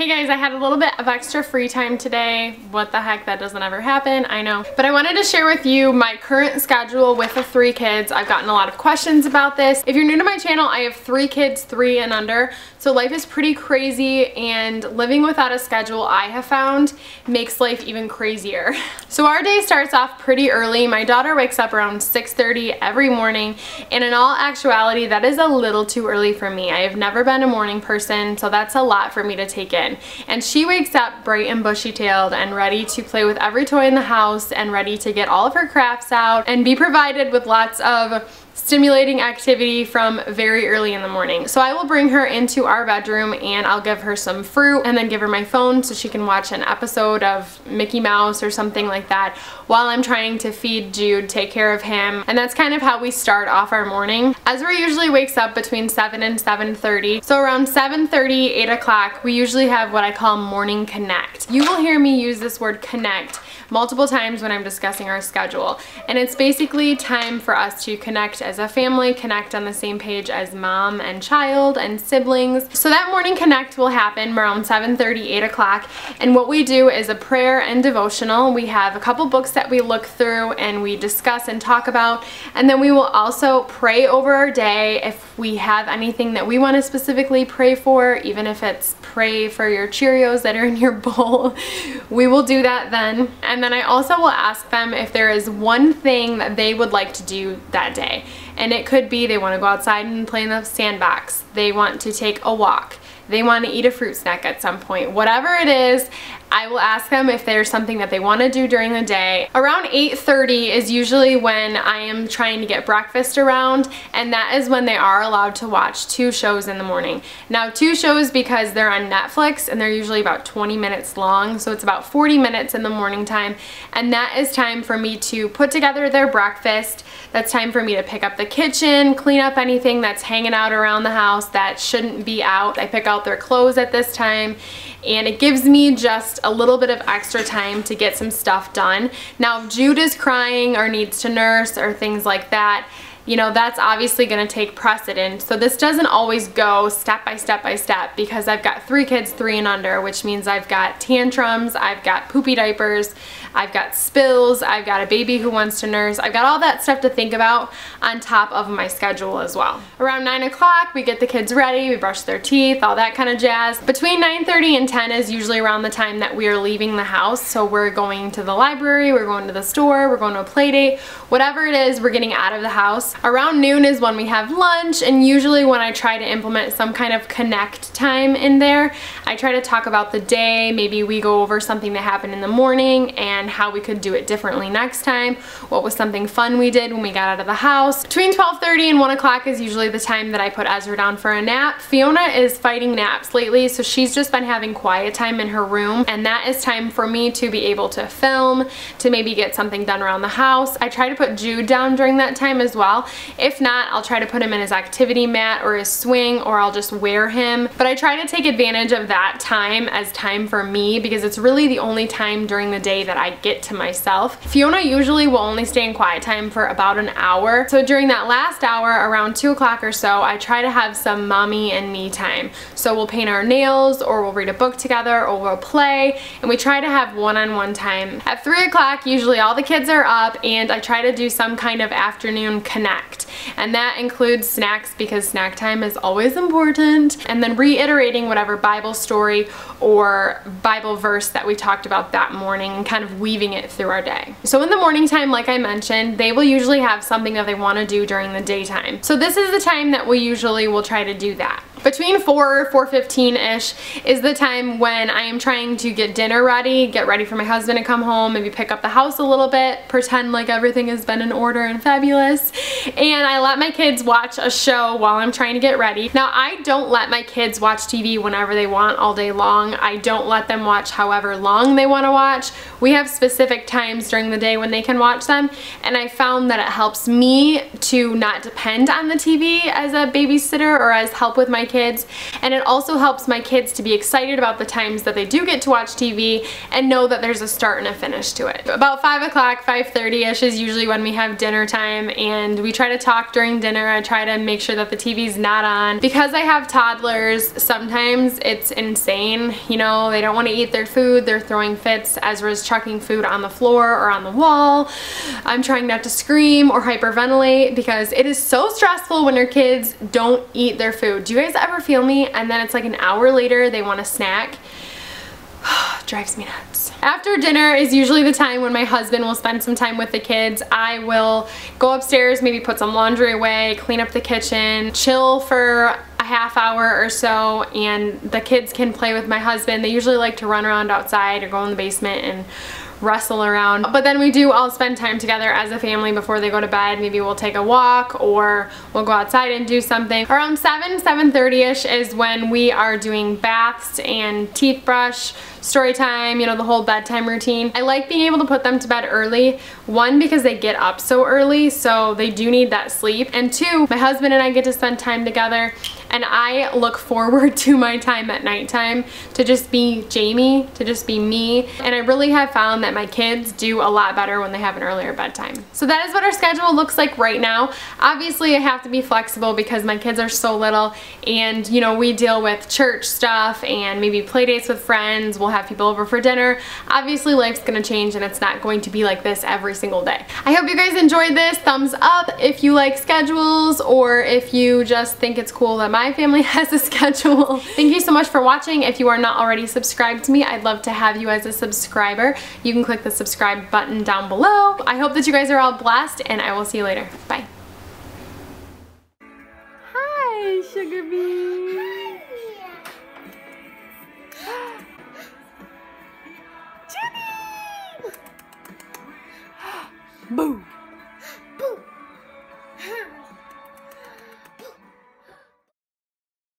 Hey guys, I had a little bit of extra free time today. What the heck, that doesn't ever happen, I know. But I wanted to share with you my current schedule with the 3 kids. I've gotten a lot of questions about this. If you're new to my channel, I have 3 kids, 3 and under. So life is pretty crazy, and living without a schedule, I have found, makes life even crazier. So our day starts off pretty early. My daughter wakes up around 6:30 every morning, and in all actuality, that is a little too early for me. I have never been a morning person, so that's a lot for me to take in. And she wakes up bright and bushy-tailed and ready to play with every toy in the house and ready to get all of her crafts out and be provided with lots of stimulating activity from very early in the morning. So I will bring her into our bedroom and I'll give her some fruit and then give her my phone so she can watch an episode of Mickey Mouse or something like that while I'm trying to feed Jude, take care of him, and that's kind of how we start off our morning. Ezra usually wakes up between 7 and 7:30, so around 7:30, 8 o'clock, we usually have what I call morning connect. You will hear me use this word connect multiple times when I'm discussing our schedule, and it's basically time for us to connect as a family, connect on the same page as mom and child and siblings. So that morning connect will happen around 7:30, 8 o'clock, and what we do is a prayer and devotional. We have a couple books that we look through and we discuss and talk about, and then we will also pray over our day if we have anything that we want to specifically pray for, even if it's pray for your Cheerios that are in your bowl. We will do that then. And then I also will ask them if there is one thing that they would like to do that day. And it could be they want to go outside and play in the sandbox. They want to take a walk. They want to eat a fruit snack at some point. Whatever it is, I will ask them if there's something that they want to do during the day. Around 8:30 is usually when I am trying to get breakfast around, and that is when they are allowed to watch 2 shows in the morning. Now 2 shows, because they're on Netflix and they're usually about 20 minutes long, so it's about 40 minutes in the morning time, and that is time for me to put together their breakfast. That's time for me to pick up the kitchen, clean up anything that's hanging out around the house that shouldn't be out. I pick out their clothes at this time, and it gives me just a little bit of extra time to get some stuff done. Now if Jude is crying or needs to nurse or things like that, you know, that's obviously going to take precedence. So this doesn't always go step by step by step, because I've got 3 kids, 3 and under, which means I've got tantrums, I've got poopy diapers, I've got spills, I've got a baby who wants to nurse. I've got all that stuff to think about on top of my schedule as well. Around 9 o'clock, we get the kids ready, we brush their teeth, all that kind of jazz. Between 9:30 and 10 is usually around the time that we are leaving the house. So we're going to the library, we're going to the store, we're going to a play date, whatever it is, we're getting out of the house. Around noon is when we have lunch, and usually when I try to implement some kind of connect time in there, I try to talk about the day. Maybe we go over something that happened in the morning and how we could do it differently next time. What was something fun we did when we got out of the house? Between 12:30 and 1 o'clock is usually the time that I put Ezra down for a nap. Fiona is fighting naps lately, so she's just been having quiet time in her room, and that is time for me to be able to film, to maybe get something done around the house. I try to put Jude down during that time as well. If not, I'll try to put him in his activity mat or his swing, or I'll just wear him. But I try to take advantage of that time as time for me, because it's really the only time during the day that I get to myself. Fiona usually will only stay in quiet time for about an hour. So during that last hour, around 2 o'clock or so, I try to have some mommy and me time. So we'll paint our nails, or we'll read a book together, or we'll play, and we try to have one-on-one time. At 3 o'clock, usually all the kids are up, and I try to do some kind of afternoon connect, and that includes snacks, because snack time is always important, and then reiterating whatever Bible story or Bible verse that we talked about that morning and kind of weaving it through our day. So in the morning time, like I mentioned, they will usually have something that they want to do during the daytime. So this is the time that we usually will try to do that. Between 4 or 4:15-ish is the time when I am trying to get dinner ready, get ready for my husband to come home, maybe pick up the house a little bit, pretend like everything has been in order and fabulous, and I let my kids watch a show while I'm trying to get ready. Now, I don't let my kids watch TV whenever they want all day long. I don't let them watch however long they want to watch. We have specific times during the day when they can watch them, and I found that it helps me to not depend on the TV as a babysitter or as help with my kids, and it also helps my kids to be excited about the times that they do get to watch TV and know that there's a start and a finish to it. About 5 o'clock, 5:30-ish is usually when we have dinner time, and we try to talk during dinner. I try to make sure that the TV's not on. Because I have toddlers, sometimes it's insane. You know, they don't want to eat their food, they're throwing fits. Ezra's chucking food on the floor or on the wall. I'm trying not to scream or hyperventilate because it is so stressful when your kids don't eat their food. Do you guys ever feel me? And then it's like an hour later they want a snack. Drives me nuts. After dinner is usually the time when my husband will spend some time with the kids. I will go upstairs, maybe put some laundry away, clean up the kitchen, chill for a half hour or so, and the kids can play with my husband. They usually like to run around outside or go in the basement and wrestle around, but then we do all spend time together as a family before they go to bed. Maybe we'll take a walk or we'll go outside and do something. Around 7, 7:30-ish is when we are doing baths and teeth brush, story time, you know, the whole bedtime routine. I like being able to put them to bed early, one, because they get up so early, so they do need that sleep, and two, my husband and I get to spend time together, and I look forward to my time at nighttime to just be Jamie, to just be me, and I really have found that my kids do a lot better when they have an earlier bedtime. So that is what our schedule looks like right now. Obviously, I have to be flexible because my kids are so little, and you know, we deal with church stuff and maybe play dates with friends. We'll have people over for dinner. Obviously, life's gonna change and it's not going to be like this every single day. I hope you guys enjoyed this. Thumbs up if you like schedules or if you just think it's cool that my family has a schedule. Thank you so much for watching. If you are not already subscribed to me, I'd love to have you as a subscriber. You can click the subscribe button down below. I hope that you guys are all blessed, and I will see you later. Bye. Hi, sugar bee.